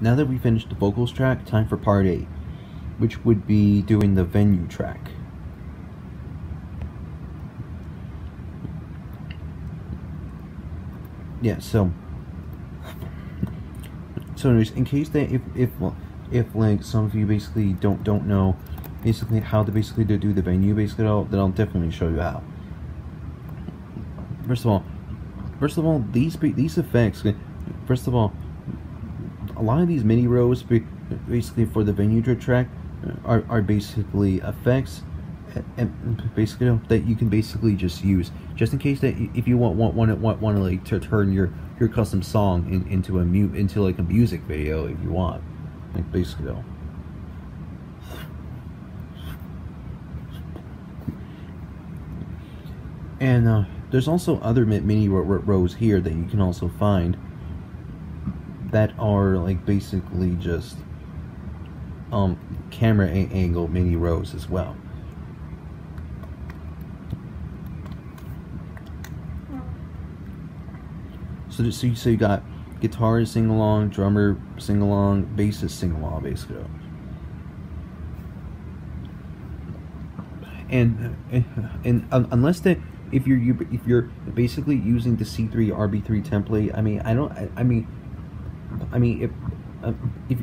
Now that we finished the vocals track, time for part 8, which would be doing the venue track. Yeah, so anyways, in case that if like some of you basically don't know basically how to do the venue, basically then I'll definitely show you how. First of all, these effects. First of all, a lot of these mini rows basically for the venue track are basically effects, and basically that you can basically just use just in case that if you want to like to turn your custom song into like a music video if you want, like basically. And there's also other mini rows here that you can also find that are like basically just camera angle mini rows as well. So you got guitarist sing along, drummer sing along, bassist sing along, basically. And unless that if you're basically using the C3 RB3 template, I mean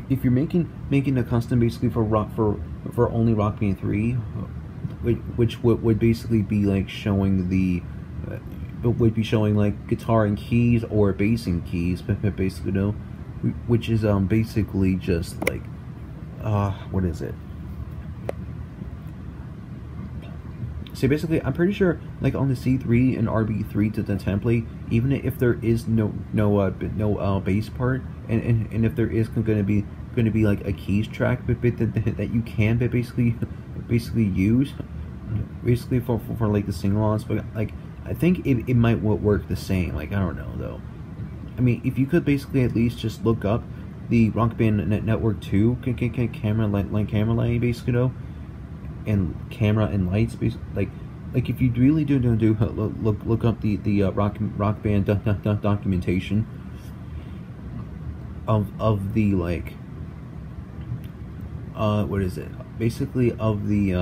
if you're making a custom basically for only Rock Band 3, which would basically be like showing the. Would be showing like guitar and keys or bass and keys, basically, no, which is basically just like, what is it? So basically, I'm pretty sure like on the C3 and RB3 to the template, even if there is no bass part, and if there is gonna be like a keys track, that you can basically use, basically for like the sing-alongs, but like. I think it might work the same, like, I don't know, though. I mean, if you could basically at least just look up the Rock Band Network 2 camera lighting, basically, though, and camera and lights, basically, like if you really do look up the Rock Band documentation of the, like, what is it? Basically, of the,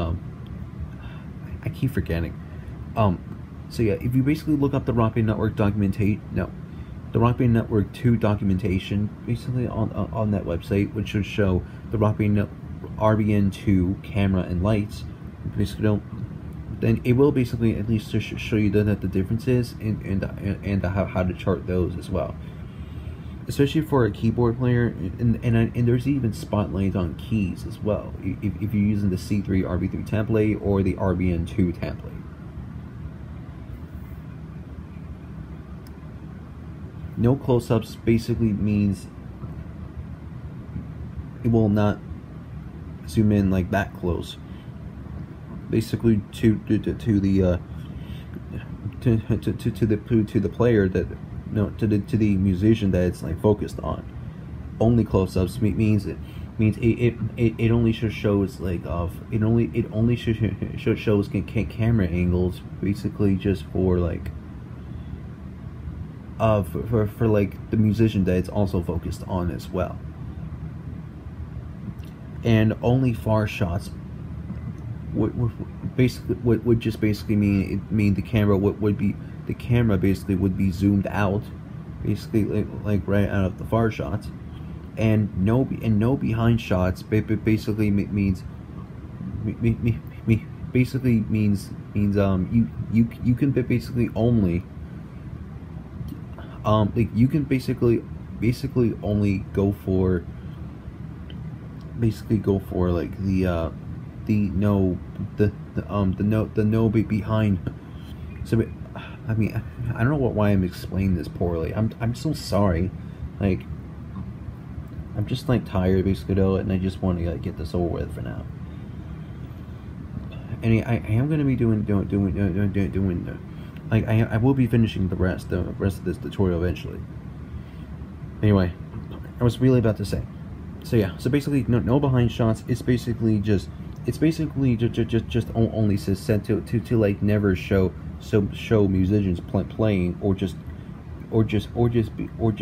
I keep forgetting, so yeah, if you basically look up the Rock Band Network the Rock Band Network 2 documentation, basically on that website, which should show the Rock Band RBN2 camera and lights, basically, then it will basically at least show you that the differences and how to chart those as well. Especially for a keyboard player, and there's even spotlights on keys as well, if you're using the C3 RB3 template or the RBN2 template. No close-ups basically means it will not zoom in like that close. Basically, to the player that to the musician that it's like focused on. Only close-ups means it only shows like it only shows camera angles basically just for like. For like the musician that it's also focused on as well, and only far shots would just basically mean the camera would be zoomed out, basically like right out of the far shots, and no behind shots basically means you can basically only. Like you can basically only go for like the no behind. So I mean I don't know why I'm explaining this poorly. I'm so sorry. Like I'm just like tired basically though, and I just want to like, get this over with for now. And I am gonna be doing. Like I will be finishing the rest of this tutorial eventually. Anyway, I was really about to say. So yeah, so basically no behind shots. It's basically just only set to like never show musicians playing or just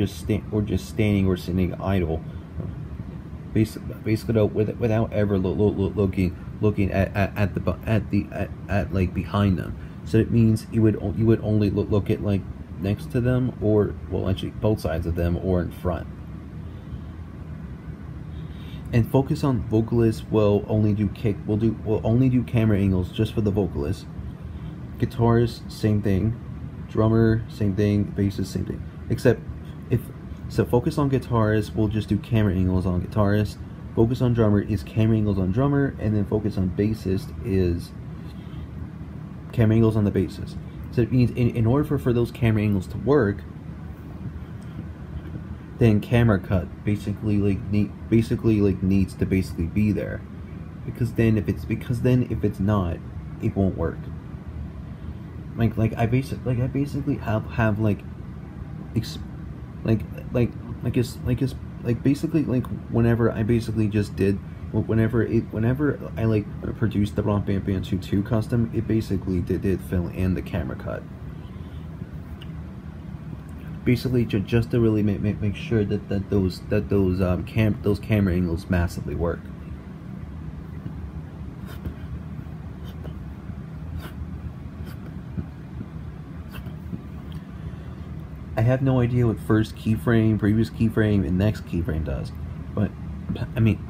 standing or sitting idle, basically without ever looking at like behind them. So it means you would only look at like next to them, or well, actually both sides of them, or in front. And focus on vocalists will only do camera angles just for the vocalist. Guitarist, same thing. Drummer, same thing. Bassist, same thing. Except if so, focus on guitarist will just do camera angles on guitarist. Focus on drummer is camera angles on drummer, and then focus on bassist is camera angles on the bassist. So it means in order for those camera angles to work, then camera cut needs to be there, because if it's not, it won't work. I basically have whenever I produced the Rock Band 2 custom, it basically did fill in the camera cut. Basically, just to really make sure that those camera angles massively work. I have no idea what first keyframe, previous keyframe, and next keyframe does, but I mean,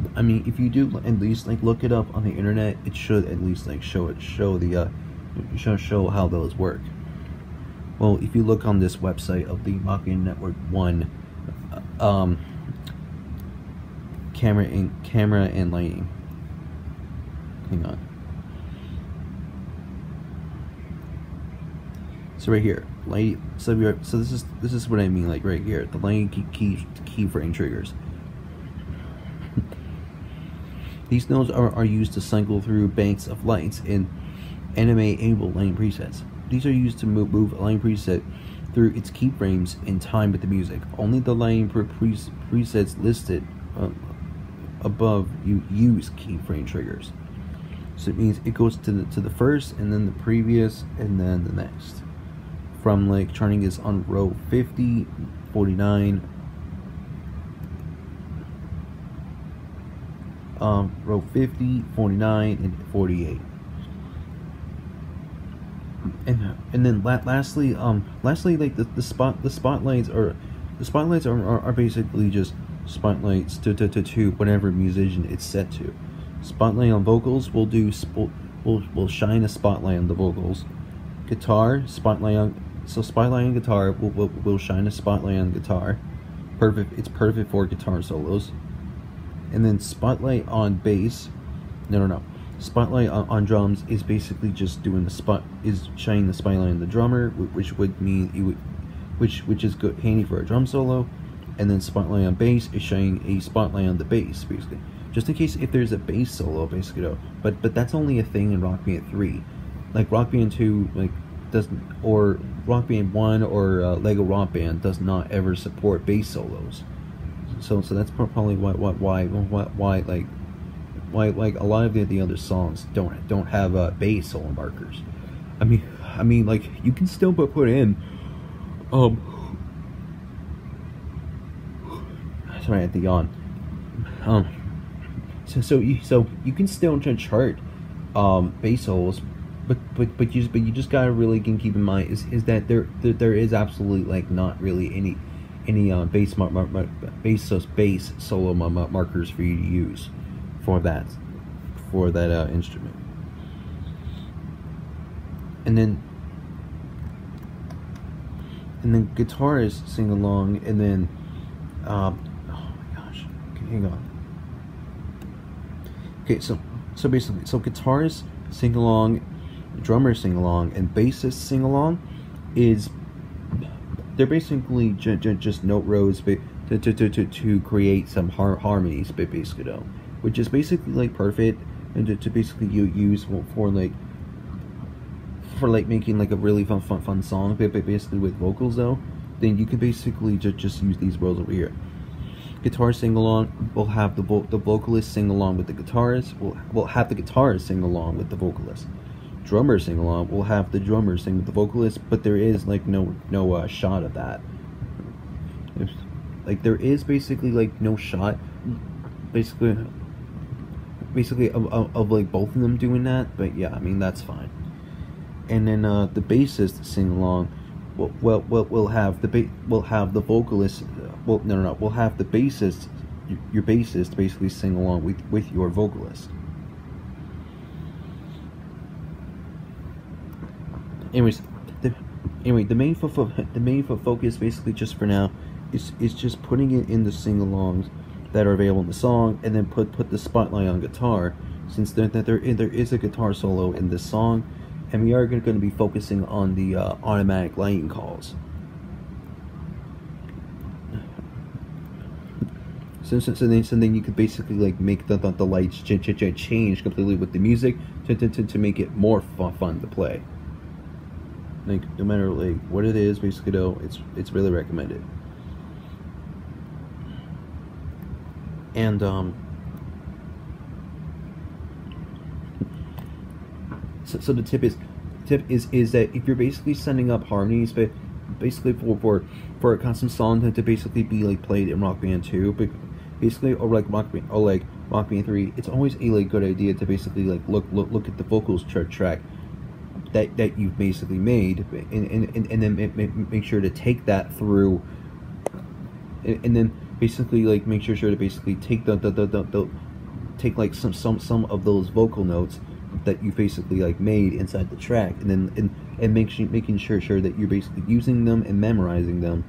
if you do at least like look it up on the internet, it should at least like show how those work. Well, if you look on this website of the Rock Band Network 1, camera and lighting. Hang on. So right here, light. So this is what I mean. Like right here, the lighting keyframe triggers. These nodes are used to cycle through banks of lights in anime-able lighting presets. These are used to move a lighting preset through its keyframes in time with the music. Only the lighting presets listed above use keyframe triggers. So it means it goes to the first, and then the previous, and then the next. From like turning this on row 50, 49, row 50, 49, and 48. And then lastly, like the spotlights are basically just spotlights to whatever musician it's set to. Spotlight on vocals will shine a spotlight on the vocals. Guitar spotlight on guitar will shine a spotlight on guitar. It's perfect for guitar solos. And then spotlight on bass, no. Spotlight on drums is basically just shining the spotlight on the drummer, which is good, handy for a drum solo. And then spotlight on bass is shining a spotlight on the bass, basically, just in case if there's a bass solo, basically. No. But that's only a thing in Rock Band 3, like Rock Band 2, like doesn't, or Rock Band 1 or Lego Rock Band does not ever support bass solos. So that's probably why a lot of the other songs don't have bass solo markers. I mean like you can still put in sorry, I had to yawn. So you can still chart bass solos, but you just gotta really keep in mind is that there is absolutely like not really any bass solo markers for you to use for that instrument. And then guitarists sing along, and then oh my gosh, okay, hang on. Okay, so guitarists sing along, drummers sing along, and bassists sing along. They're basically just note rows to create some harmonies, basically, which is basically like perfect and to basically you use for like making like a really fun song, but basically with vocals though. Then you can basically just use these rows over here. Guitar sing along will have the vocalist sing along with the guitarist. Will have the guitarist sing along with the vocalist. Drummer sing along will have the drummer sing with the vocalist, but there is like no shot of that. Like there is basically like no shot basically of like both of them doing that, but yeah, I mean, that's fine. And then the bassist sing along, we'll have the bassist, your bassist, basically sing along with your vocalist. Anyways, the main focus basically just for now is just putting it in the sing-alongs that are available in the song, and then put the spotlight on guitar, since there is a guitar solo in this song, and we are going to be focusing on the automatic lighting calls. So then you could basically like make the lights change completely with the music to make it more fun to play. Like, no matter like what it is, basically though, it's really recommended. And so the tip is that if you're basically setting up harmonies, but basically for a custom song to basically be like played in Rock Band 2, but basically or like Rock Band 3, it's always a like good idea to basically like look at the vocals track that you've basically made, and then make sure to take that through, and then basically like make sure to basically take take like some of those vocal notes that you basically like made inside the track, and then and making sure that you're basically using them and memorizing them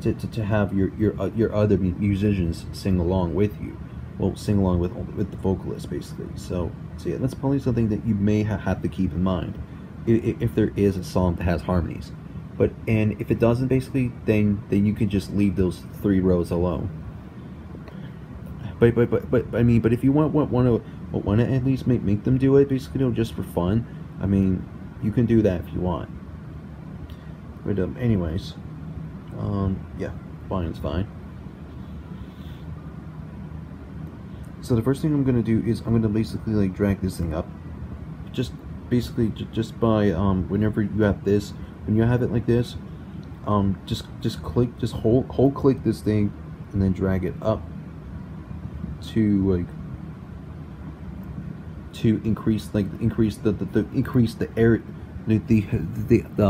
to have your other musicians sing along with you. Well, sing along with the vocalist basically. So yeah, that's probably something that you may have to keep in mind if there is a song that has harmonies. And if it doesn't, basically, then you can just leave those three rows alone. But if you want to at least make them do it, basically, you know, just for fun. I mean, you can do that if you want. But anyways, yeah, it's fine. So the first thing I'm gonna do is I'm gonna basically like drag this thing up, just basically just by whenever you have this. When you have it like this, just hold click this thing, and then drag it up to increase the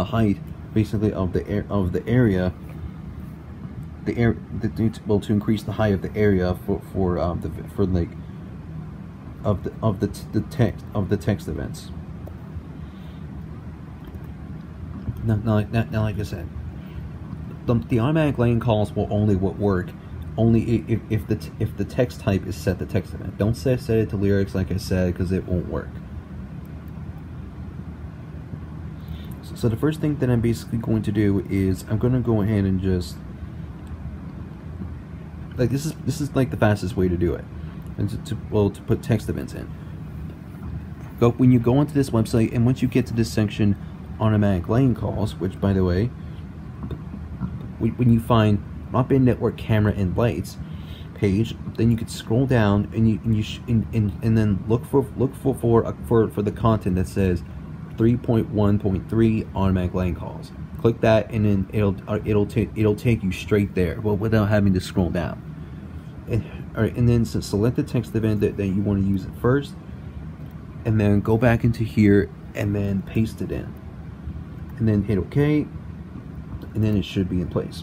height basically of the area, to increase the height of the area for the text events. Now, like I said, the automatic lighting calls will only work only if the text type is set to text event. Don't set it to lyrics, like I said, because it won't work. So the first thing that I'm basically going to do is I'm going to go ahead and just like this is like the fastest way to do it, and to put text events in. When you go onto this website, and once you get to this section, automatic lane calls, which by the way, when you find Rock Band Network Camera and Lights page, then you could scroll down and then look for the content that says 3.1.3 automatic lane calls. Click that, and then it'll take you straight there, well, without having to scroll down. And then so select the text event that you want to use at first, and then go back into here and then paste it in. And then hit OK, and then it should be in place.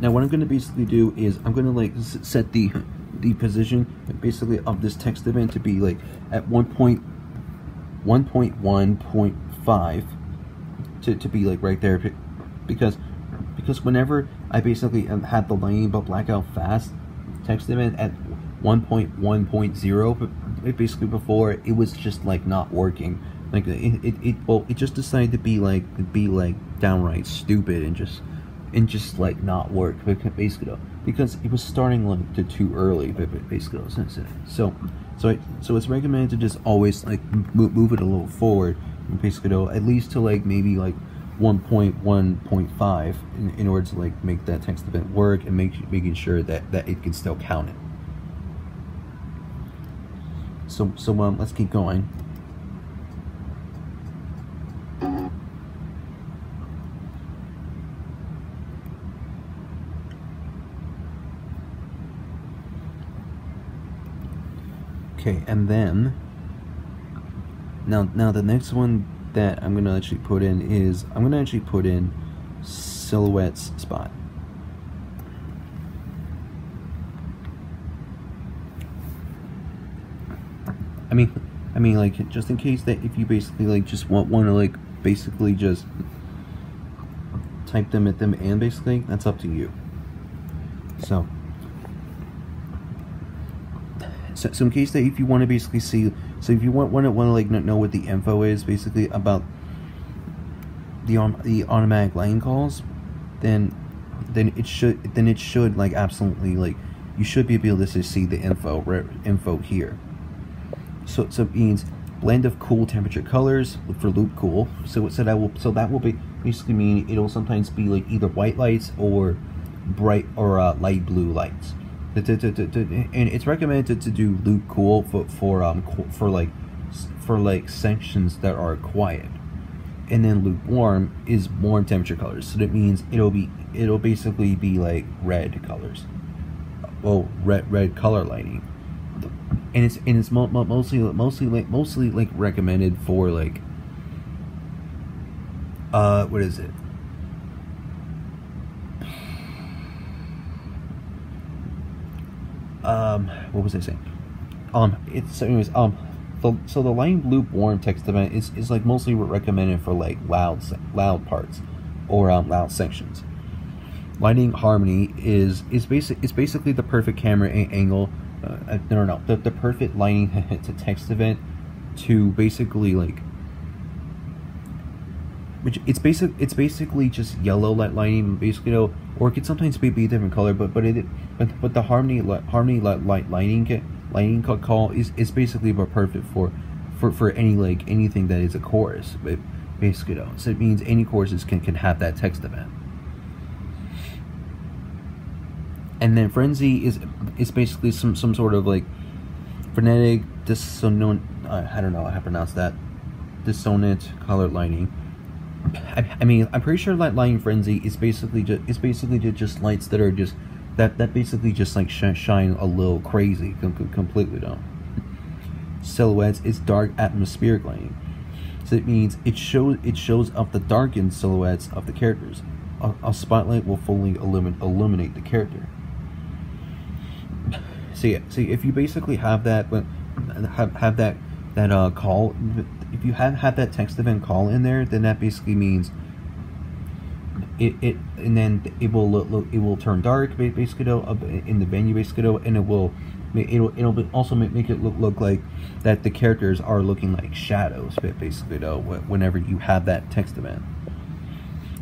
Now what I'm going to basically do is I'm going to like set the position basically of this text event to be like at 1.1.5 to be like right there, because whenever I basically had the lane but blackout fast text event at 1.1.0, basically before it was just like not working. Like it just decided to be like downright stupid and just like not work, basically, because it was starting like too early, basically. So it's recommended to just always like move it a little forward, basically, at least to like maybe like 1.1.5 in order to like make that text event work and making sure that it can still count it. So let's keep going. Okay, and then now the next one that I'm gonna actually put in is I'm gonna actually put in Silhouette's spot. I mean, like, just in case that if you basically, like, just want to, like, basically just type them at them, and basically, that's up to you. So in case that if you want to basically see, so if you want to, like, know what the info is, basically, about the automatic line calls, then it should, like, absolutely, like, you should be able to see the info here. So it means blend of cool temperature colors for loop cool. So that will basically mean it'll sometimes be like either white lights or bright or light blue lights. And it's recommended to do loop cool for sections that are quiet. And then loop warm is warm temperature colors. So that means it'll basically be like red colors. Oh, red color lighting. And it's mostly like recommended for like what is it? What was I saying? So the line loop warm text event is like mostly recommended for like loud parts or loud sections. Lighting harmony is basically the perfect camera angle. The perfect lighting to text event to basically like, which it's basically just yellow light lighting, basically, you know, or it could sometimes be a different color, but the harmony lighting call is basically perfect for any like anything that is a chorus, but basically, you know, so it means any choruses can have that text event. And then frenzy is basically some sort of like frenetic dissonant, I don't know how to pronounce that, dissonant color lighting. I mean, I'm pretty sure light lighting frenzy is basically just lights that are just that basically just like shine a little crazy completely though. Silhouettes is dark atmospheric lighting, so it means it shows up the darkened silhouettes of the characters. A spotlight will fully illuminate the character. So if you basically have that call, if you have that text event call in there, then that basically means it will turn dark basically in the venue basically, and it'll also make it look like that the characters are looking like shadows basically whenever you have that text event.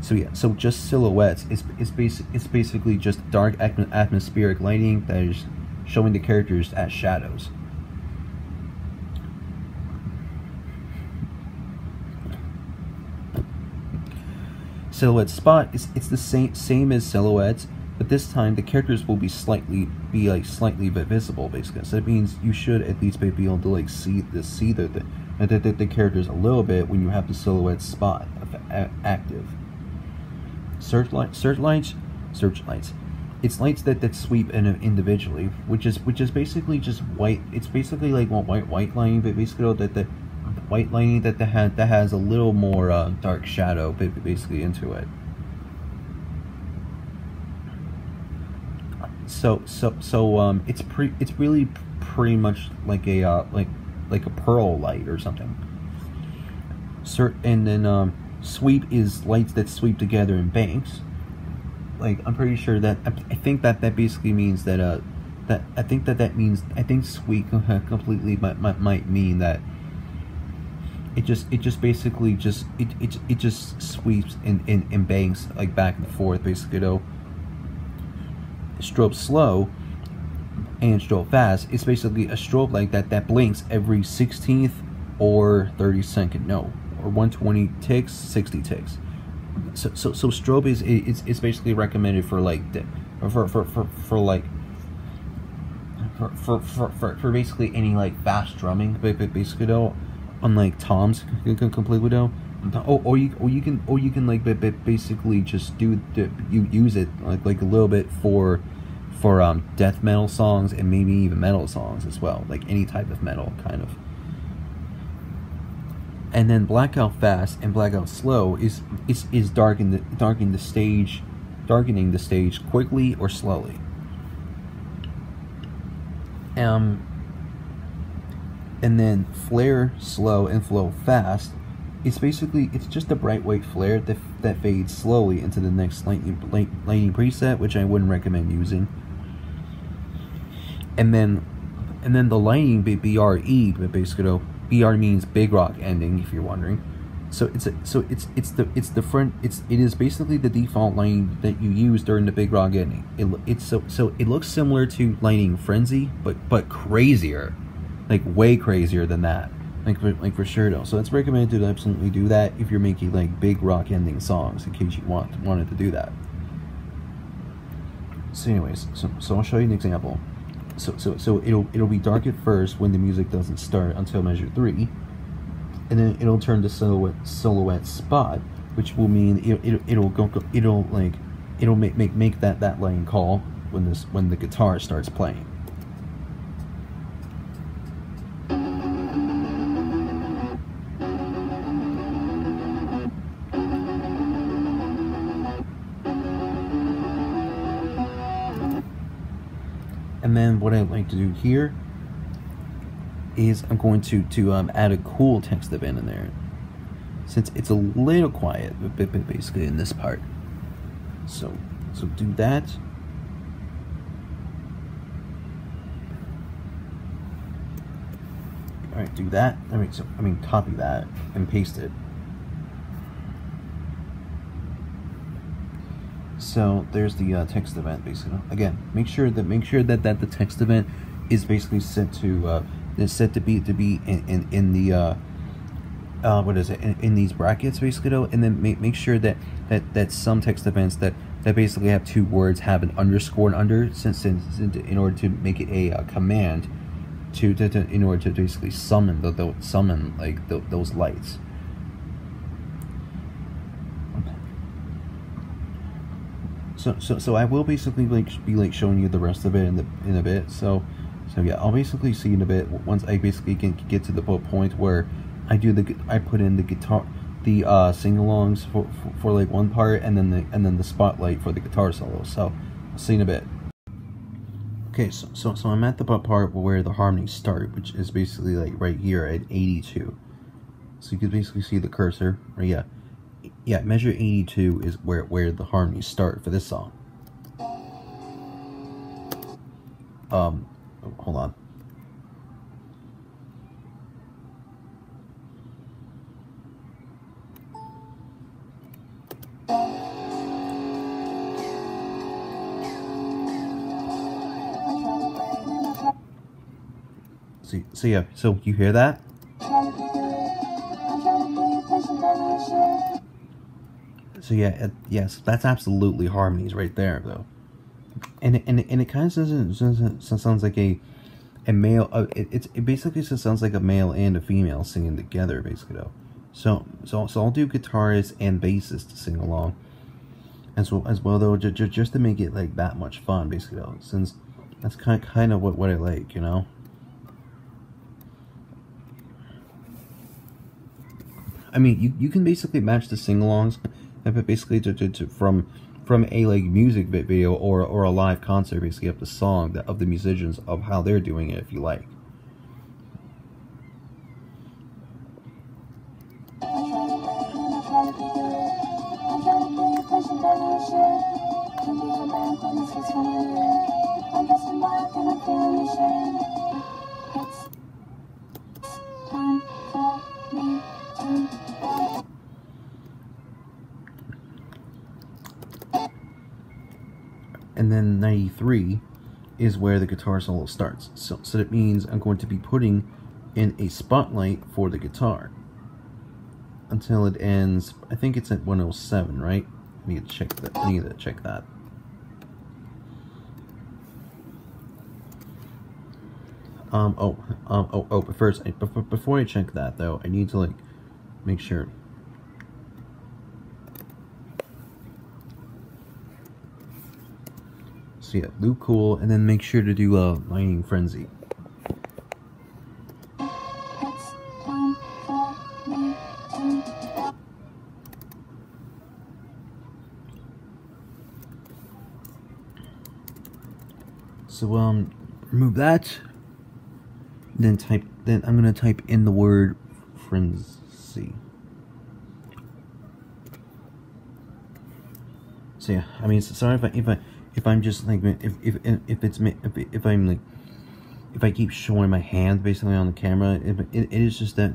So yeah, so just silhouettes is basically just dark atmospheric lighting that is showing the characters as shadows. Silhouette spot it's the same as silhouettes, but this time the characters will be slightly visible basically. So it means you should at least be able to like see the characters a little bit when you have the silhouette spot active. Searchlights. It's lights that sweep in individually, which is basically just white. It's basically like white lighting, but basically the white lighting that has a little more dark shadow basically into it. So it's really pretty much like a like a pearl light or something. Sweep is lights that sweep together in banks. Like I'm pretty sure that I think that basically means that I think sweep completely might mean that it just sweeps in banks like back and forth basically though. Strobe slow and strobe fast. It's basically a strobe like that blinks every 16th or 32nd. No. Or 120 ticks, 60 ticks. So strobe is basically recommended for like for basically any like fast drumming, basically though, unlike toms completely though. Or you can like basically just use it like a little bit for for death metal songs and maybe even metal songs as well, like any type of metal kind of. And then Blackout Fast and Blackout Slow is darkening the stage quickly or slowly. And then Flare Slow and Flow Fast. It's basically, it's just a bright white flare that fades slowly into the next lightning preset, which I wouldn't recommend using. And then the lightning BRE, but basically BR means big rock ending, if you're wondering. So it is basically the default lightning that you use during the big rock ending. It looks similar to Lightning Frenzy, but crazier, like way crazier than that. Like for sure though, so it's recommended to absolutely do that if you're making like big rock ending songs, in case you wanted to do that. So anyways, so I'll show you an example. So it'll be dark at first when the music doesn't start until measure 3, and then it'll turn to silhouette spot, which will mean it'll make that line call when the guitar starts playing. And then what I like to do here is I'm going to add a cool text event in there, since it's a little quiet but basically in this part. So do that. All right, do that. I mean, copy that and paste it. So there's the text event basically. Again, make sure that the text event is basically set to be in these brackets basically though, and then make sure that some text events that basically have two words have an underscore under, since in order to make it a command in order to basically summon those lights. So I will basically be showing you the rest of it in a bit. So yeah, I'll basically see in a bit once I basically can get to the point where I put in the guitar, the sing-alongs for like one part, and then the spotlight for the guitar solo. So I'll see in a bit. Okay, so I'm at the part where the harmonies start, which is basically like right here at 82. So you can basically see the cursor, right? Yeah. Yeah, measure 82 is where the harmonies start for this song. Hold on. So yeah, so you hear that? So yeah, yes, that's absolutely harmonies right there though, and it kind of sounds like a male. It basically just sounds like a male and a female singing together basically though. So I'll do guitarists and bassists to sing along, as well though, just to make it like that much fun basically though, since that's kind of what I like, you know. I mean, you can basically match the sing-alongs. But basically from a like music video or a live concert, basically up the song of the musicians of how they're doing it if you like. And then 93 is where the guitar solo starts. So that means I'm going to be putting in a spotlight for the guitar until it ends. I think it's at 107, right? I need to check that. But first, before I check that though, I need to like make sure. So yeah, loop cool, and then make sure to do a Lightning Frenzy. So remove that. Then I'm gonna type in the word frenzy. So yeah, I mean, sorry if I'm just like if I keep showing my hand basically on the camera, it is just that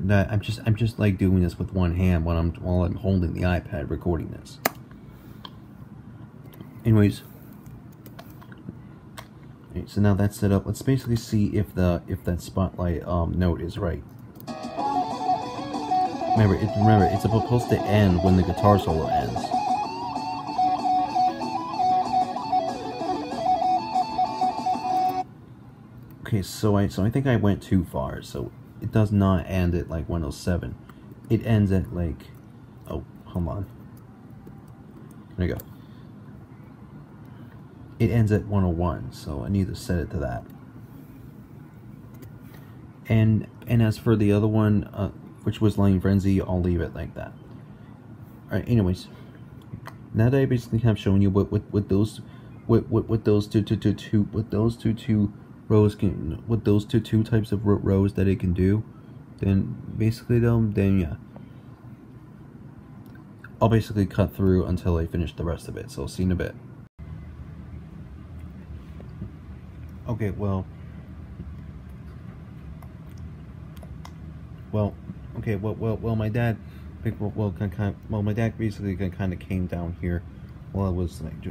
I'm just like doing this with one hand while I'm holding the iPad recording this. Anyways. Right, so now that's set up. Let's basically see if that spotlight note is right. Remember it's supposed to end when the guitar solo ends. Okay, so I think I went too far. So it does not end at like 107. It ends at like, oh, hold on. There you go. It ends at 101, so I need to set it to that. And as for the other one, which was Lightning Frenzy, I'll leave it like that. All right. Anyways, now that I basically have shown you what those two types of rows that it can do, then basically then yeah, I'll basically cut through until I finish the rest of it. So see you in a bit. Okay, well, my dad basically kind of came down here while I was like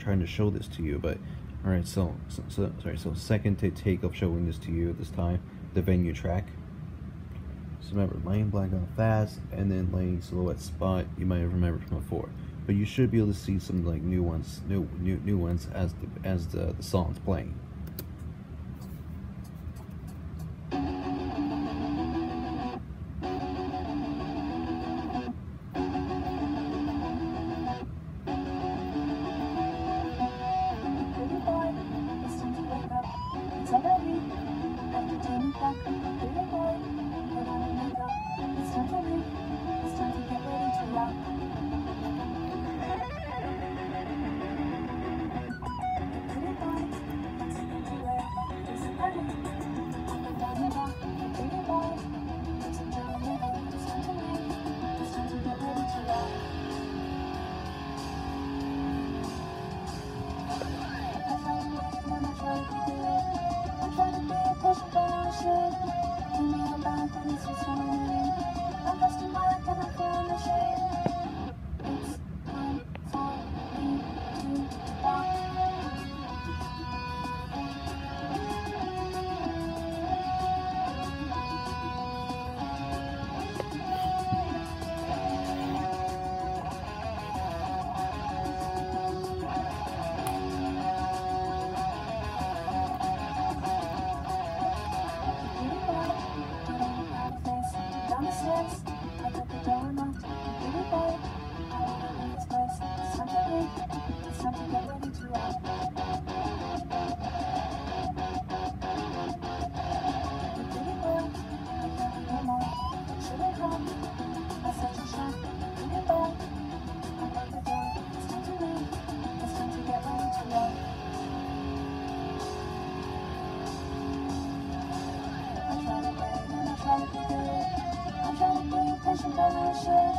trying to show this to you, but all right, so second take of showing this to you this time, the venue track. So remember, laying black on fast, and then laying silhouette spot. You might remember from before, but you should be able to see some like new ones as the song's playing.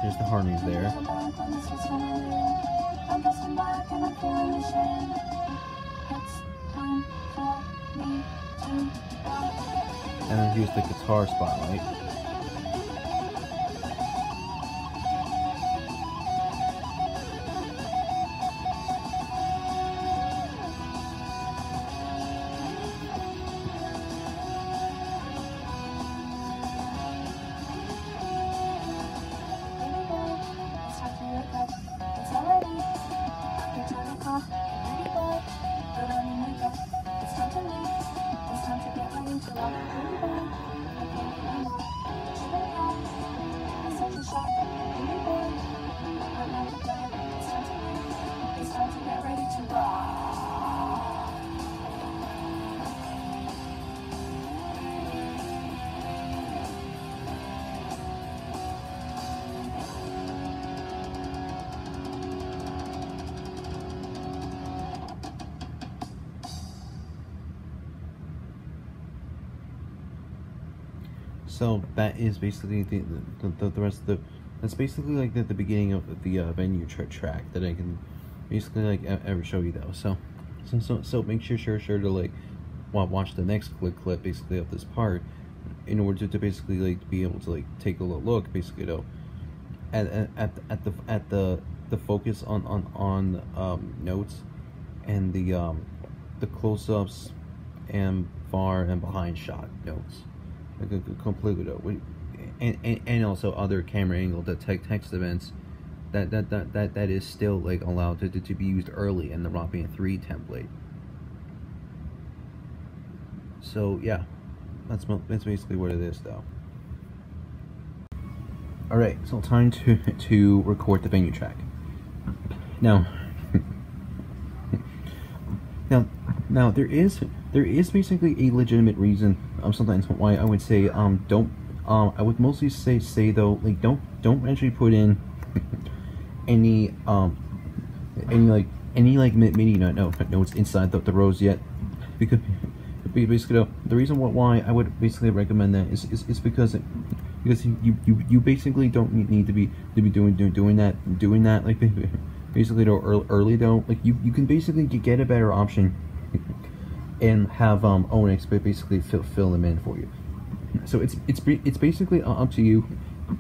There's the harmonies there. And then use the guitar spotlight. It's time to get ready to love. So that is basically the rest of the, that's basically like the beginning of the venue track that I can basically like ever show you though. So make sure to like watch the next clip basically of this part in order to basically like be able to like take a look basically though at the focus on notes and the close-ups and far and behind shot notes completely though, and also other camera angle text events that is still like allowed to be used early in the Rock Band 3 template. So yeah, that's basically what it is though. All right, so time to record the venue track. Now there is basically a legitimate reason sometimes why I would say I would mostly say though, like don't actually put in any MIDI notes inside the rows yet, because basically the reason why I would basically recommend that is because you basically don't need to be doing that like basically though early though, like you can basically get a better option and have Onyx basically fill them in for you. So it's basically up to you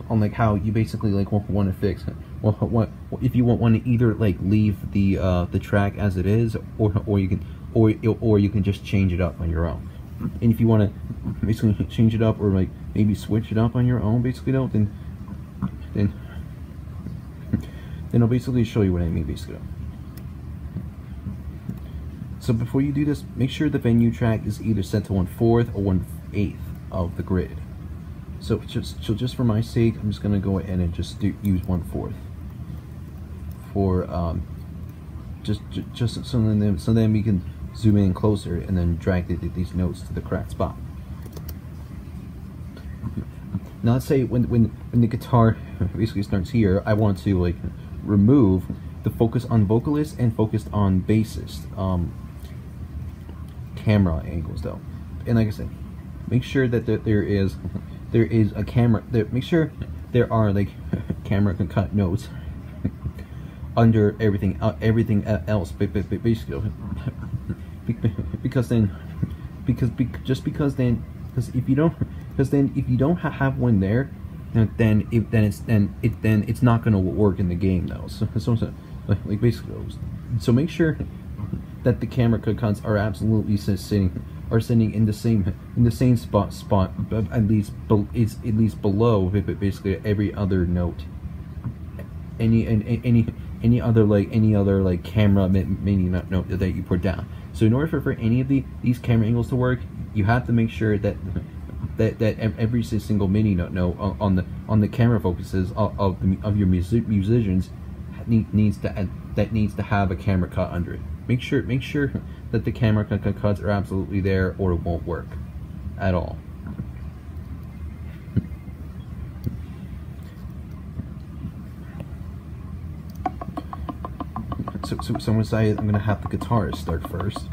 on like how you basically like want to fix it. Well, if you want to either like leave the track as it is, or you can just change it up on your own. And if you want to basically change it up or like maybe switch it up on your own basically though, then I'll basically show you what I mean basically. So before you do this, make sure the venue track is either set to 1/4 or 1/8 of the grid. So just for my sake, I'm just gonna go ahead and just use 1/4 for just so then we can zoom in closer and then drag these notes to the correct spot. Now let's say when the guitar basically starts here, I want to like remove the focus on vocalist and focused on bassist camera angles though. And like I said, make sure that there is a camera there, make sure there are like camera cut notes under everything else basically, because if you don't have one there, then it's not gonna work in the game though. So basically, so make sure that the camera cuts are absolutely sitting in the same spot, at least below basically every other note, any other camera mini note that you put down. So in order for any of these camera angles to work, you have to make sure that every single mini note on the camera focuses of your musicians needs to have a camera cut under it. Make sure that the camera cuts are absolutely there, or it won't work at all. So I'm gonna have the guitarist start first.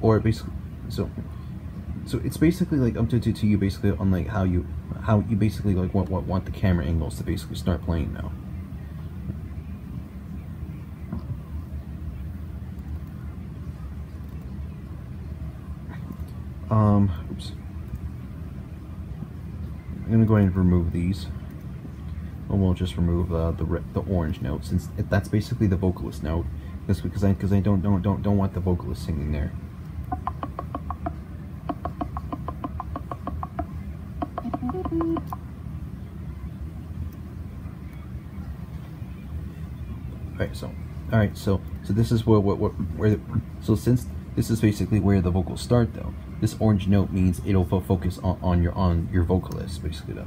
Or basically, so it's basically like up to you basically on like how you basically like want the camera angles to basically start playing now. Oops. I'm gonna go ahead and remove these, and we'll just remove the orange note, since that's basically the vocalist note. That's because I don't want the vocalist singing there. All right, so this is where since this is basically where the vocals start though, this orange note means it'll focus on your vocalist basically though.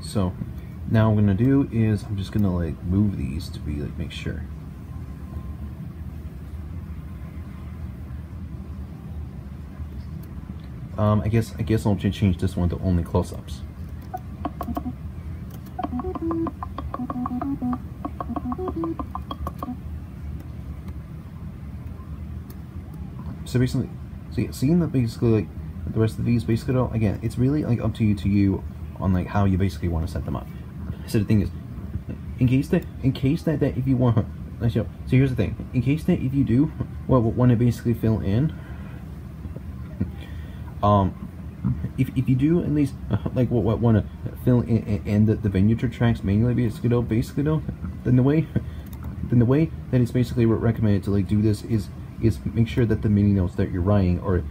So now what I'm gonna do is I'm just gonna like move these to be like, make sure. I guess I'll change this one to only close-ups. So basically, so yeah, seeing that basically like the rest of these basically don't, again, it's really like up to you on like how you basically want to set them up. So the thing is, in case that if you want, so here's the thing, in case that if you do want to basically fill in, if you do at least like what want to fill in the vintage tracks manually basically though, then the way that it's basically recommended to like do this is make sure that the mini notes that you're writing, or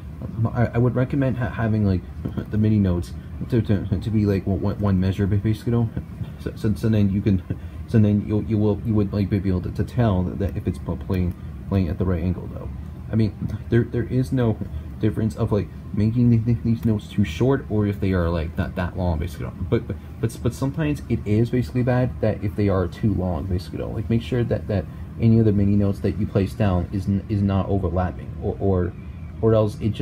I would recommend having like the mini notes to be like one measure basically though. So then you can, so then you would like be able to tell that if it's playing at the right angle though. I mean, there is no difference of like making these notes too short or if they are like not that long basically. But sometimes it is basically bad that if they are too long basically. Like make sure that any of the mini notes that you place down is not overlapping, or else it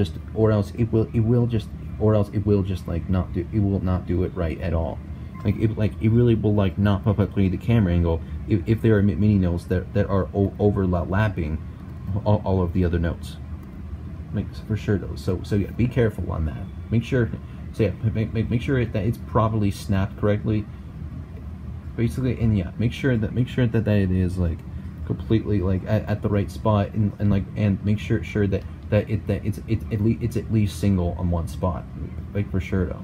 will not do it right at all. It really will like not play the camera angle if there are mini notes that are overlapping all of the other notes. For sure though. So yeah, be careful on that. Make sure that it's properly snapped correctly. Basically, and yeah, make sure that it is like completely like at the right spot, and make sure that it's at least single on one spot. Like for sure though.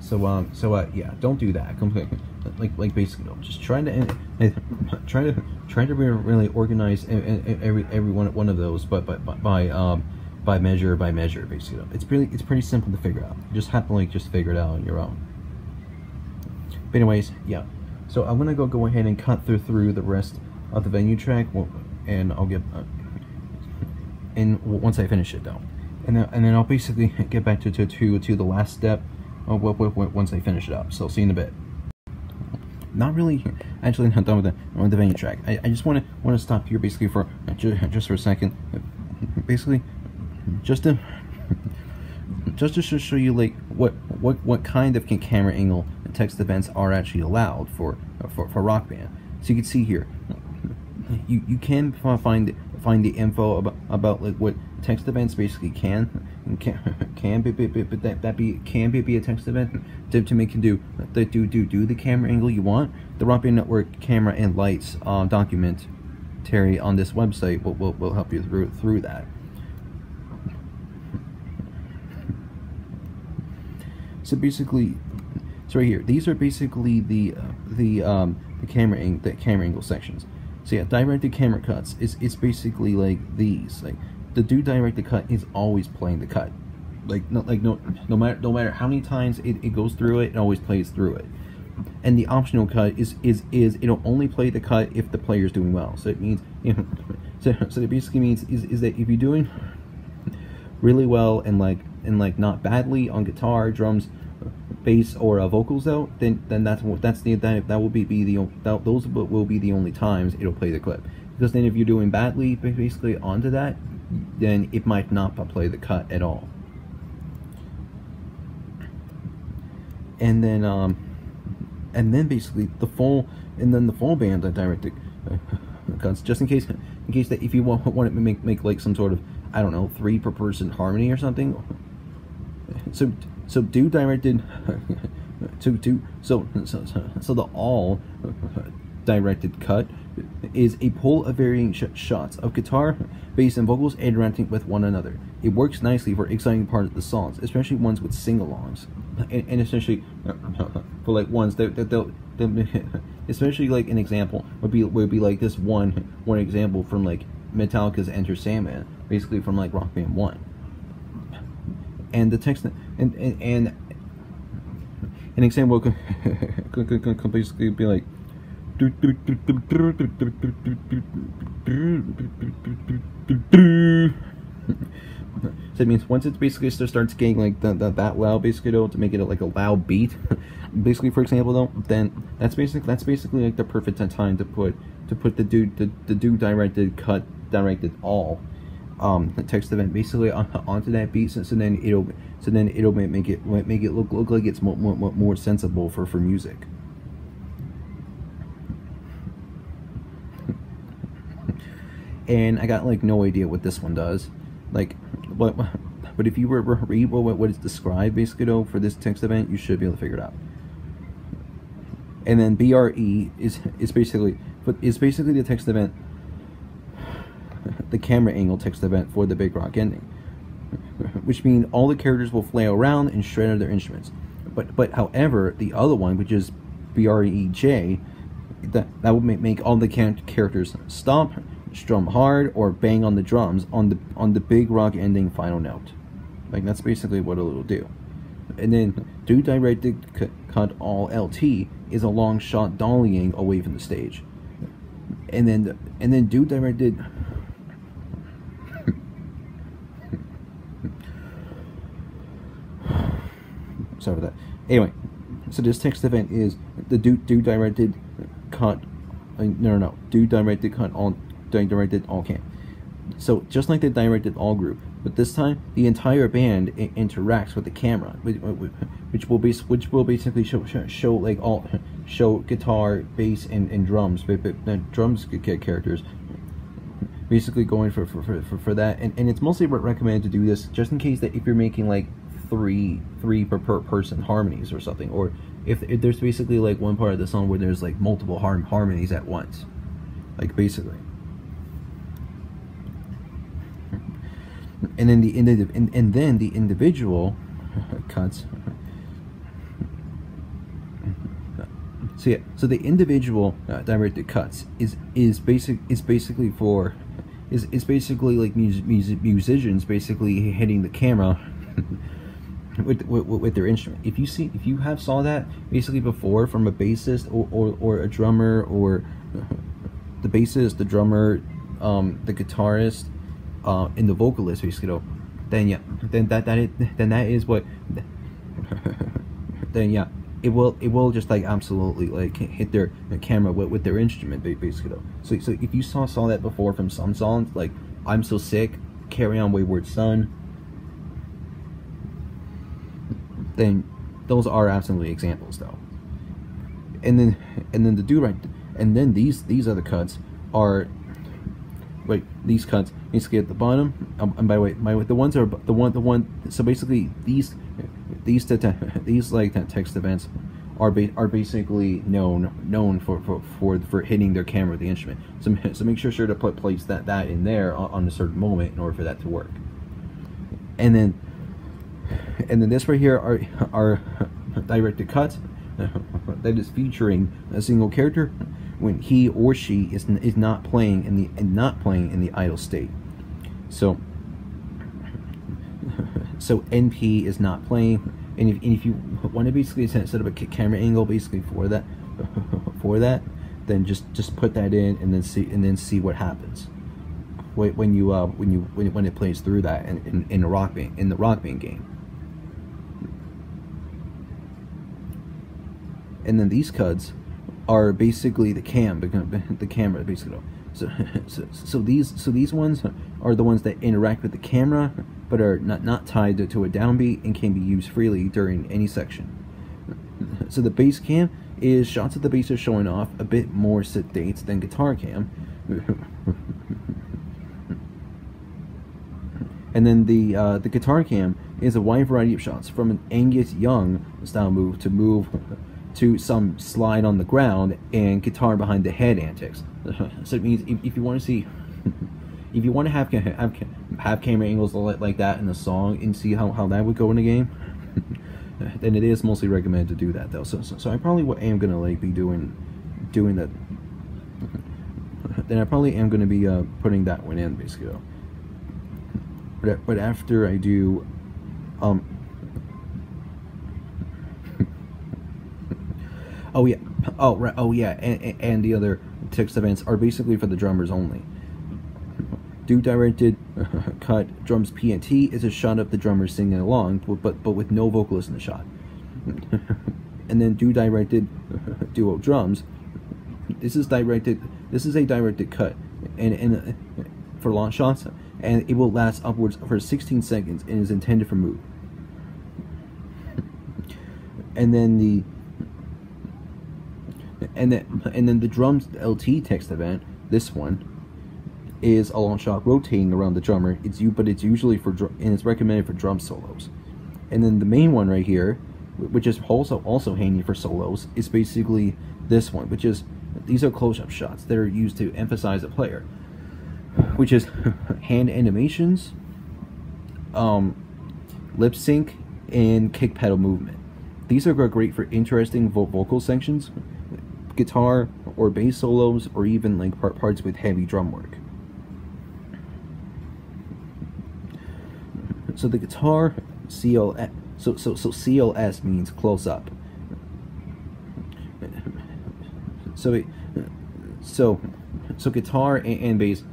So yeah, don't do that. Like basically, no, just trying to be really organized every one of those, but by measure basically. It's pretty simple to figure out. You just have to just figure it out on your own. But anyways, yeah. So I'm gonna go ahead and cut through the rest of the venue track, and I'll get and once I finish it though, and then I'll basically get back to the last step. Once I finish it up, so see you in a bit. Not really, actually not done with the venue track. I just want to stop here basically for just for a second, basically just to show you like what kind of camera angle text events are actually allowed for Rock Band. So you can see here, you can find the info about like what text events basically can be a text event to make you do the camera angle you want. The Rock Band Network camera and lights documentary on this website will help you through that. So basically, so right here, these are basically the camera angle sections. So yeah, directed camera cuts it's basically like these. Like the do directed cut is always playing the cut. No matter how many times it goes through it, it always plays through it. And the optional cut is it'll only play the cut if the player's doing well. So it means, you know, so it basically means is that if you're doing really well and not badly on guitar, drums, bass, or vocals though, then those will be the only times it'll play the clip. Because then if you're doing badly basically onto that, then it might not play the cut at all. And then basically the full band directed cuts, just in case that if you want to make like some sort of, I don't know, 3 per person harmony or something. So do directed so the all directed cut is a pull of varying shots of guitar, bass, and vocals interacting with one another. It works nicely for exciting parts of the songs, especially ones with sing-alongs, and essentially for like ones that especially like an example would be like this one example from like Metallica's Enter Sandman, basically from like Rock Band 1. And the text and an example could basically be like, so it means once it basically starts getting like that loud basically though, to make it like a loud beat basically, for example though, then that's basically like the perfect time to put the do directed cut directed all the text event basically onto that beat, so then it'll make it look like it's more sensible for music. and I got like no idea what this one does. Like, what? But if you were to read what is described basically though for this text event, you should be able to figure it out. And then BRE is basically the text event, the camera angle text event for the big rock ending, which means all the characters will flail around and shred their instruments. But however, the other one, which is BREJ, that would make all the characters stomp, strum hard, or bang on the drums on the big rock ending final note. Like, that's basically what it'll do. And then do directed cut all LT is a long shot dollying away from the stage. And then do directed sorry for that. Anyway, so this text event is the do directed cut. No. Do directed cut all directed all camp. So just like the directed all group, but this time the entire band interacts with the camera, which will basically show guitar, bass, and drums, but drums could get characters. Basically going for that, and it's mostly recommended to do this just in case that if you're making like three per person harmonies or something, or if there's basically like one part of the song where there's like multiple harmonies at once, like basically. And then the individual cuts. So yeah, so the individual directed cuts is basically like musicians basically hitting the camera with their instrument. If you have saw that basically before from a bassist or a drummer, or the bassist, the drummer, the guitarist, and the vocalist basically, though, then it will just like absolutely like hit their camera with their instrument basically though. So if you saw that before from some songs like I'm So Sick, Carry On Wayward Son, then those are absolutely examples though. And then the do right, and then these other cuts are like these cuts basically at the bottom. And by the way, the one. So basically these like text events are basically known for hitting their camera with the instrument. So make sure to place that in there on a certain moment in order for that to work. And then this right here are directed cuts that is featuring a single character when he or she is not playing in the idle state. So NP is not playing, and if you want to basically set up a camera angle basically for that, then just put that in and then see what happens when it plays through that in a Rock Band, in the Rock Band game. And then these cuts are basically the camera basically. So these ones are the ones that interact with the camera, but are not tied to a downbeat and can be used freely during any section. So the bass cam is shots of the bass are showing off a bit more sedate than guitar cam. And then the guitar cam is a wide variety of shots from an Angus Young style move to some slide on the ground and guitar behind the head antics. So it means if you want to see, if you want to have camera angles like that in a song and see how that would go in a game, then it is mostly recommended to do that though. So I probably am gonna like be doing that. Then I probably am gonna be putting that one in basically. But after I do, oh yeah, oh right, oh yeah, and the other text events are basically for the drummers only. Do directed cut drums PNT is a shot of the drummer singing along, but with no vocalist in the shot. And then do directed duo drums. This is a directed cut, and for long shots, and it will last upwards for 16 seconds and is intended for mood. And then the drums LT text event, this one, is a long shot rotating around the drummer. It's usually for drum, and it's recommended for drum solos. And then the main one right here, which is also handy for solos, is basically this one, which is, these are close-up shots that are used to emphasize a player, which is hand animations, lip sync, and kick pedal movement. These are great for interesting vocal sections, guitar or bass solos, or even like parts with heavy drum work. So the guitar CLS, so CLS means close up. So guitar and bass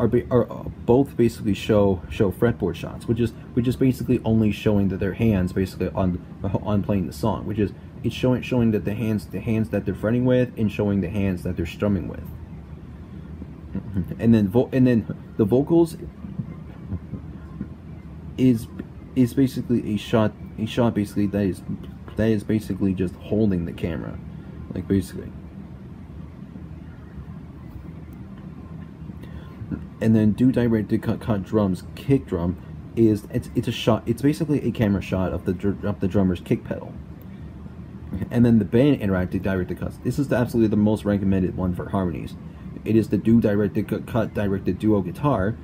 are both basically show fretboard shots, which is basically only showing that their hands basically on playing the song, which is it's showing that the hands that they're fretting with, and showing the hands that they're strumming with. And then the vocals is basically a shot basically that is basically just holding the camera, like basically. And then do directed cut drums, kick drum is it's a shot. It's basically a camera shot of the drummer's kick pedal. And then the band interactive directed cuts. This is absolutely the most recommended one for harmonies. It is the do directed cut directed duo guitar.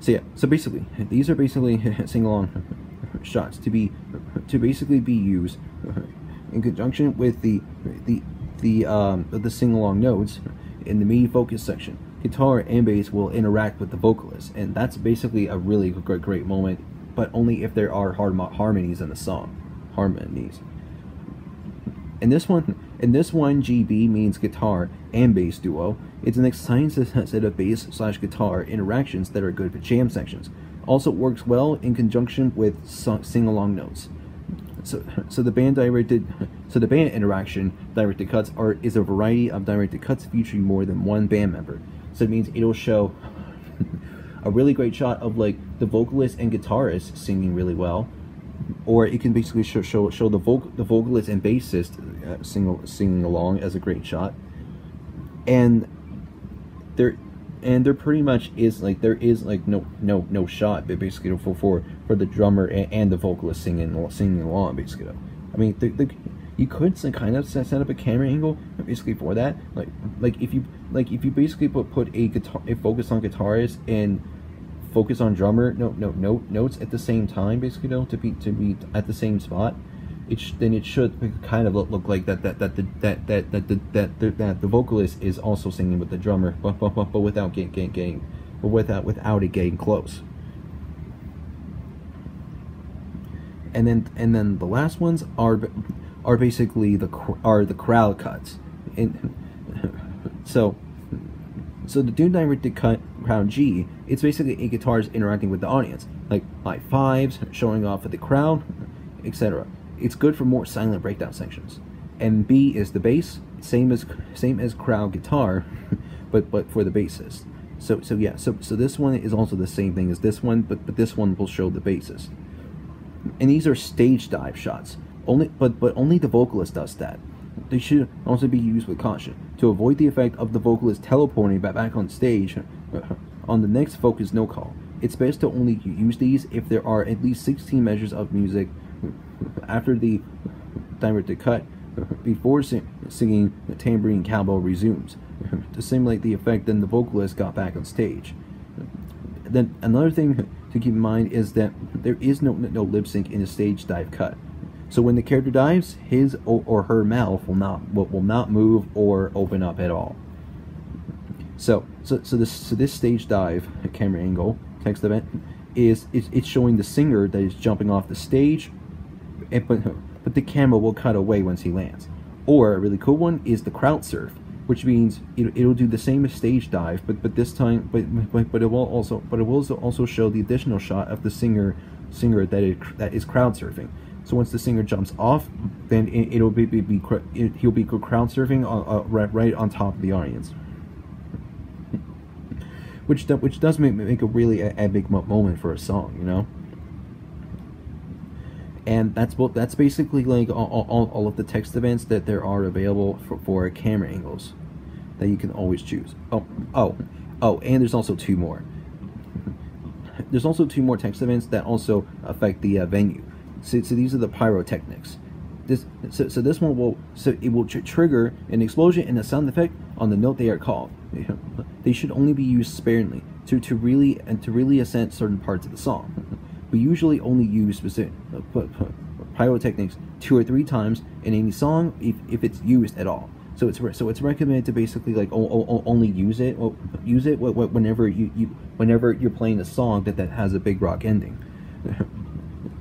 So yeah, so basically these are basically sing along shots to basically be used in conjunction with the sing along notes in the MIDI focus section. Guitar and bass will interact with the vocalist, and that's basically a really great moment, but only if there are harmonies in the song. Harmonies. And this one GB means guitar and bass duo. It's an exciting set of bass/guitar interactions that are good for jam sections. Also works well in conjunction with sing-along notes. So the band interaction directed cuts is a variety of directed cuts featuring more than one band member. So it means it'll show a really great shot of like the vocalist and guitarist singing really well, or it can basically show the vocalist and bassist singing along as a great shot. And there pretty much is like no shot, but basically for the drummer and the vocalist singing along basically. I mean, you could kind of set up a camera angle basically for that, like if you basically put a focus on guitarist and focus on drummer notes at the same time basically, to be at the same spot. Then it should kind of look like that the vocalist is also singing with the drummer, but without without it getting close. And then the last ones are basically the crowd cuts, and so the do directed cut crowd G. It's basically a guitarist interacting with the audience, like high fives, showing off with the crowd, etc. It's good for more silent breakdown sections. And B is the bass, same as crowd guitar, but for the bassist. So yeah, so this one is also the same thing as this one, but this one will show the bassist. And these are stage dive shots. Only the vocalist does that. They should also be used with caution to avoid the effect of the vocalist teleporting back on stage on the next focus note call. It's best to only use these if there are at least 16 measures of music after the directed cut, before singing, the tambourine cowbell resumes, to simulate the effect then the vocalist got back on stage. Then another thing to keep in mind is that there is no lip sync in a stage dive cut. So when the character dives, his or her mouth will not move or open up at all. So this stage dive camera angle text event is showing the singer that is jumping off the stage. But the camera will cut away once he lands. Or a really cool one is the crowd surf, which means it'll do the same as stage dive, but it will also show the additional shot of the singer that is crowd surfing. So once the singer jumps off, then he'll be crowd surfing right on top of the audience, which does make a really epic moment for a song, you know. And that's basically like all of the text events that there are available for camera angles that you can always choose. Oh, Oh, and there's also two more. There's also two more text events that also affect the venue. So these are the pyrotechnics. This one will trigger an explosion and a sound effect on the note they are called. They should only be used sparingly to really accent certain parts of the song. We usually only use specific pyrotechnics 2 or 3 times in any song if it's used at all. So it's recommended to basically like only use it whenever you're playing a song that has a big rock ending.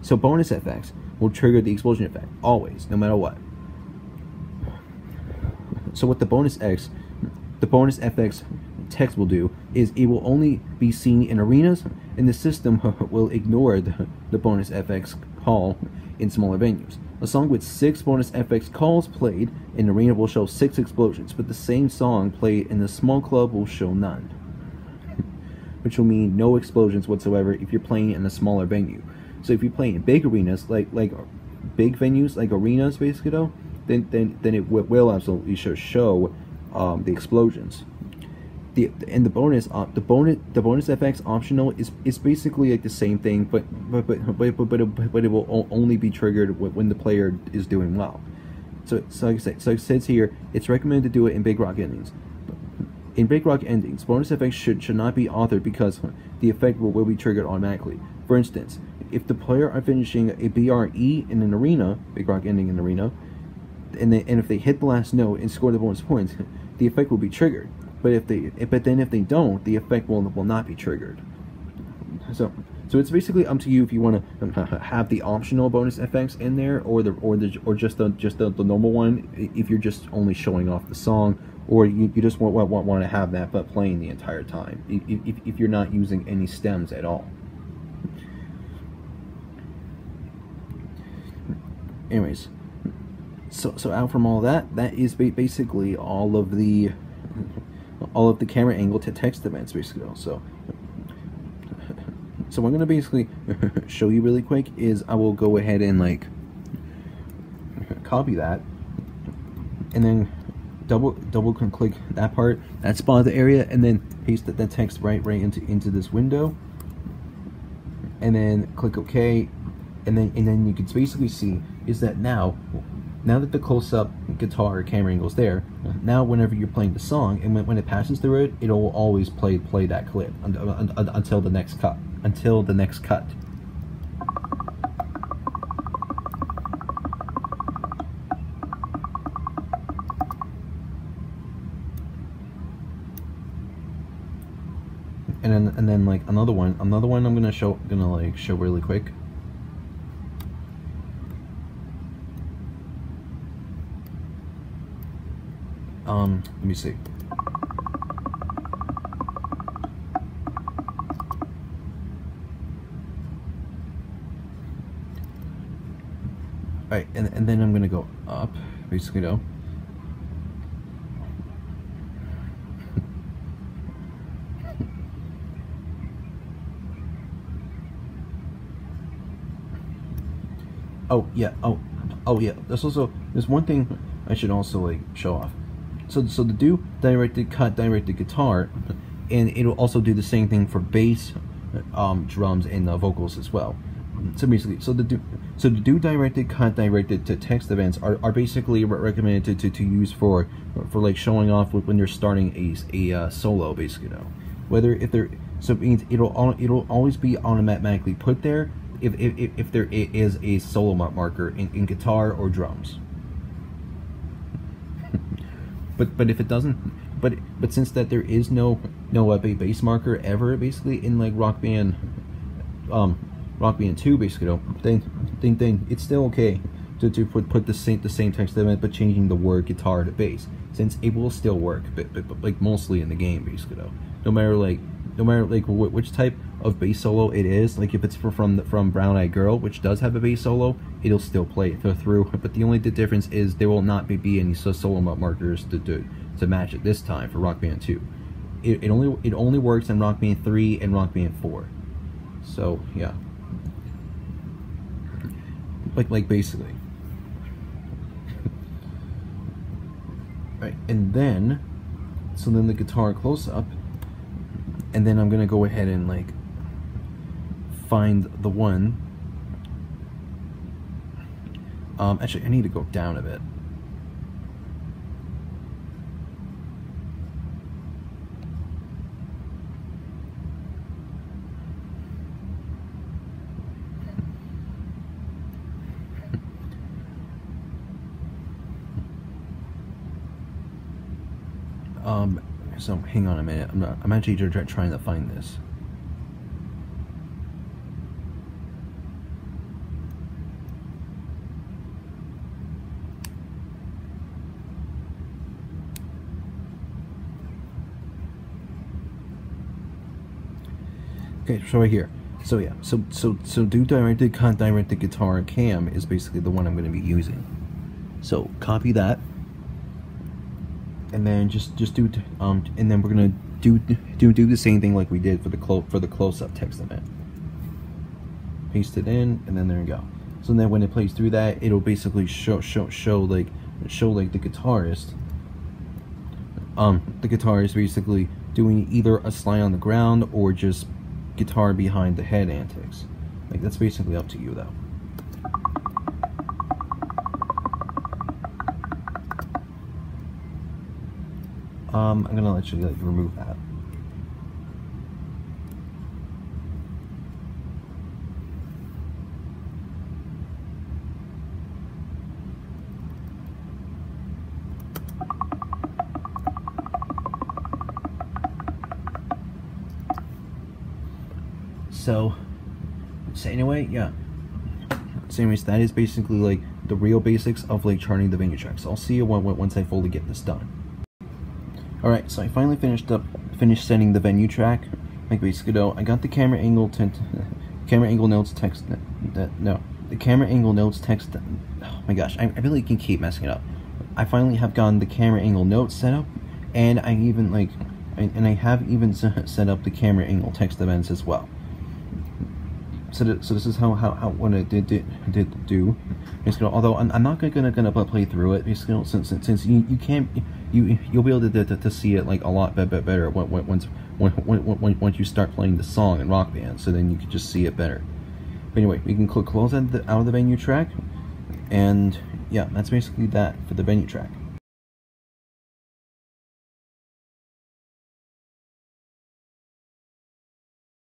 So bonus effects will trigger the explosion effect always, no matter what. So what the bonus FX text will do is it will only be seen in arenas, and the system will ignore the bonus FX call in smaller venues. A song with 6 bonus FX calls played in an arena will show 6 explosions, but the same song played in a small club will show none, which will mean no explosions whatsoever if you're playing in a smaller venue. So if you play in big arenas, like big venues, like arenas, basically, though, then it will absolutely show the explosions. The bonus FX optional is basically like the same thing, but it will only be triggered when the player is doing well. So like I says here, it's recommended to do it in big rock endings. In big rock endings, bonus FX should not be authored because the effect will be triggered automatically. For instance, if the player are finishing a BRE in an arena, big rock ending in an arena, and if they hit the last note and score the bonus points, the effect will be triggered. But then if they don't, the effect will not be triggered. So it's basically up to you if you want to have the optional bonus effects in there, or just the normal one if you're just only showing off the song, or you just want to have that but playing the entire time if you're not using any stems at all. Anyways, so out from all that is basically all of the camera angle to text events, basically. So what I'm gonna basically show you really quick is I will go ahead and like copy that, and then double click that part, that spot of the area, and then paste that text right into this window, and then click OK, and then you can basically see is that now that the close-up guitar camera angle is there, now whenever you're playing the song and when it passes through it, it'll always play that clip until the next cut. And then like another one I'm gonna show really quick. Let me see. Alright, and then I'm gonna go up, basically, though. Oh yeah. There's one thing I should also like show off. So the do directed cut directed guitar, and it'll also do the same thing for bass, drums, and vocals as well. So basically, so the do directed cut directed to text events are basically recommended to use for like showing off when you're starting a solo, basically. Though, whether if there, so it means it'll always be automatically put there if there is a solo marker in guitar or drums. But if it doesn't, but since that there is no bass marker ever basically in like Rock Band 2 basically, then it's still okay to put the same text event but changing the word guitar to bass, since it will still work but like mostly in the game, basically, though. No matter like which type of bass solo it is, like if it's from Brown Eyed Girl, which does have a bass solo, it'll still play it through. But the only difference is there will not be any solo markers to match it this time for Rock Band 2. It only works in Rock Band 3 and Rock Band 4. So yeah, like basically. Right, and then the guitar close up. And then I'm gonna go ahead and like find the one. Actually, I need to go down a bit. So hang on a minute. I'm actually trying to find this. Okay, so right here. So yeah, so do directed guitar cam is basically the one I'm going to be using. So copy that. And then just do and then we're gonna do the same thing like we did for the close-up text event. Paste it in, and then there you go. So then when it plays through that, it'll basically show like the guitarist basically doing either a slide on the ground or just guitar behind the head antics. Like that's basically up to you though. I'm gonna let you like remove that. So anyway, yeah. So anyways, that is basically like the real basics of like charting the venue tracks. I'll see you once I fully get this done. Alright, so I finally finished setting the venue track. Like basically, though, I got the camera angle notes text. The camera angle notes text. Oh my gosh, I really can keep messing it up. I finally have gotten the camera angle notes set up, and I even like, and I have even set up the camera angle text events as well. So this is how what I did do. Basically, although I'm not gonna play through it, basically, since you can't. You'll be able to see it like a lot better once you start playing the song in Rock Band, so then you can just see it better. But anyway, we can close out of the venue track, and yeah, that's basically that for the venue track.